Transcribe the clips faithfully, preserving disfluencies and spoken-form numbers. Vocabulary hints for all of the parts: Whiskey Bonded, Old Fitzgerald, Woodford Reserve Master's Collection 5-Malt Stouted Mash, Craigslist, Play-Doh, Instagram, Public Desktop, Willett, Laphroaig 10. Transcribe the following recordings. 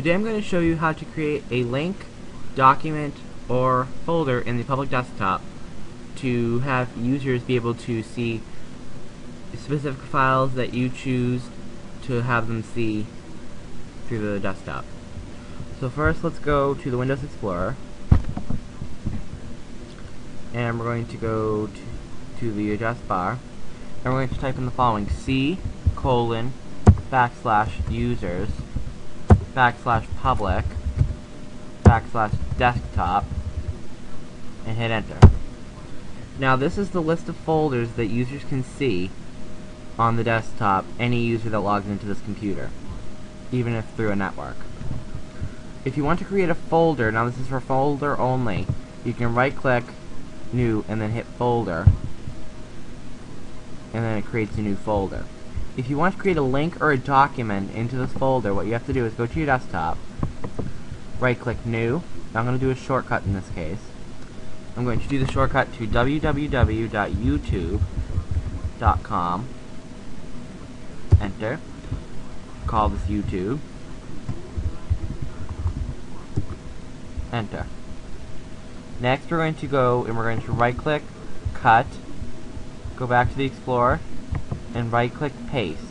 Today I'm going to show you how to create a link, document, or folder in the public desktop to have users be able to see specific files that you choose to have them see through the desktop. So first let's go to the Windows Explorer, and we're going to go to, to the address bar, and we're going to type in the following: C colon backslash users backslash public backslash desktop, and hit enter. Now this is the list of folders that users can see on the desktop, any user that logs into this computer, even if through a network. If you want to create a folder, now this is for folder only, you can right click new and then hit folder, and then it creates a new folder. If you want to create a link or a document into this folder, what you have to do is go to your desktop, right click new. I'm going to do a shortcut in this case. I'm going to do the shortcut to w w w dot youtube dot com, enter, call this YouTube, enter. Next we're going to go and we're going to right click, cut, go back to the Explorer, and right click paste.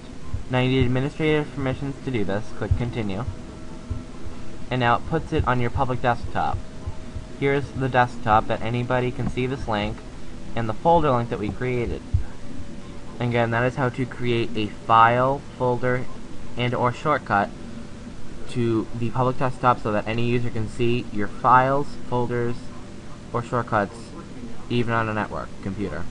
Now you need administrative permissions to do this. Click continue, and now it puts it on your public desktop. Here's the desktop that anybody can see this link and the folder link that we created. Again, that is how to create a file, folder, and or shortcut to the public desktop so that any user can see your files, folders, or shortcuts even on a network computer.